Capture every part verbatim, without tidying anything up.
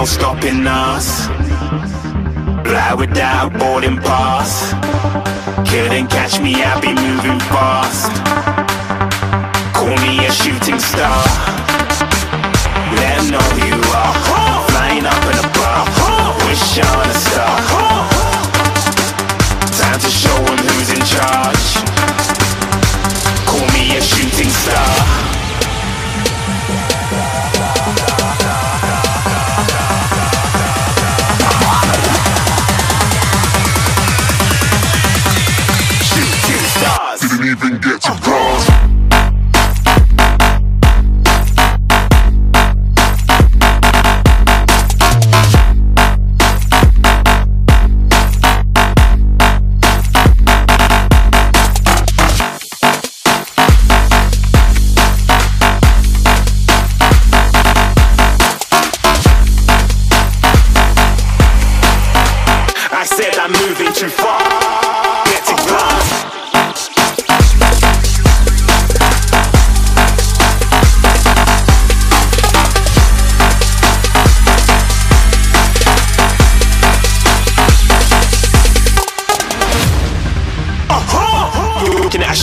no stopping us. Fly without boarding pass. Couldn't catch me, I'll be moving fast. Call me a shooting star. Let 'em know who you are. Flying up in a bar. Wish on a star. Time to show 'em who's in charge. Call me a shooting star. Even get to cross. I said I'm moving too far. Get to cross. A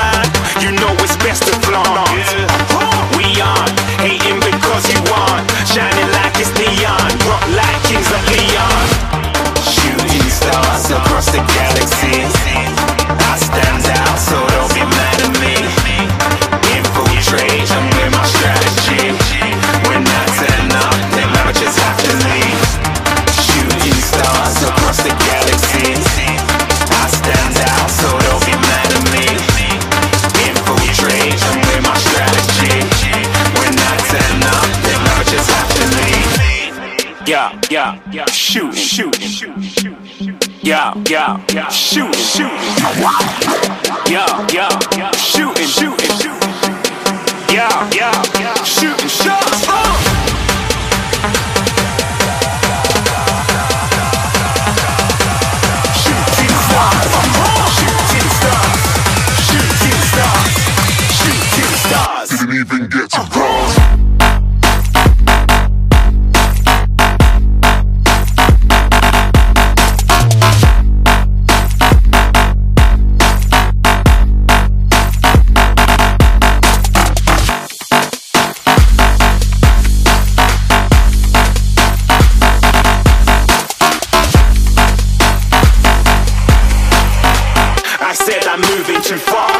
mine, you know it's best to flaunt. We aren't hating because you aren't, shining like it's neon, rock like kings of Leon. Shooting stars across the galaxy. I stand out, so don't be mad at me. Infiltrate, I'm with my strategy. When I turn up, then I just have to leave. Shooting stars across the galaxy. I stand out, so don't be mad at me. Infiltrate, I'm with my strategy. When I turn up, then I just have to leave. Yeah, yeah, yeah, shoot, shoot, shoot, shoot. Yeah, yeah, yeah, shooting, shooting. Yeah, yeah, shooting, shooting. Yeah, yeah, shooting, shooting. I'm moving too far.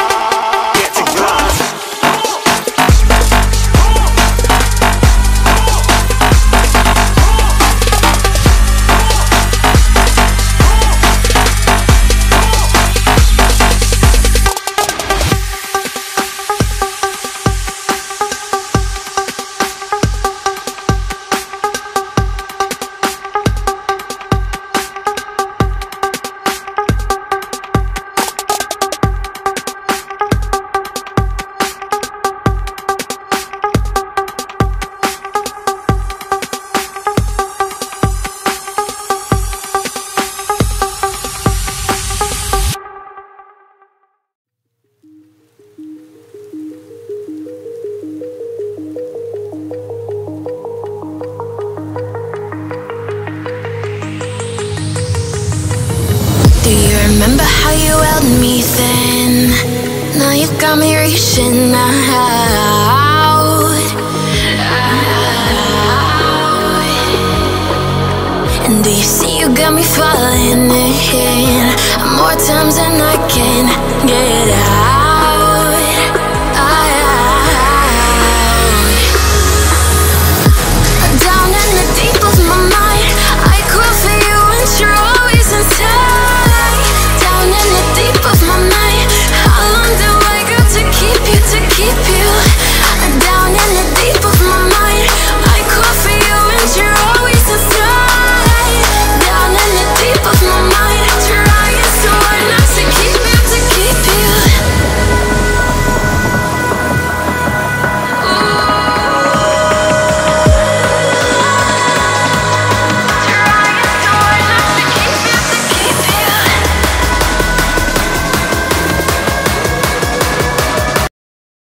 Get to glass. Remember how you held me then? Now you've got me reaching out, out. And do you see you got me falling in? More times than I can get out.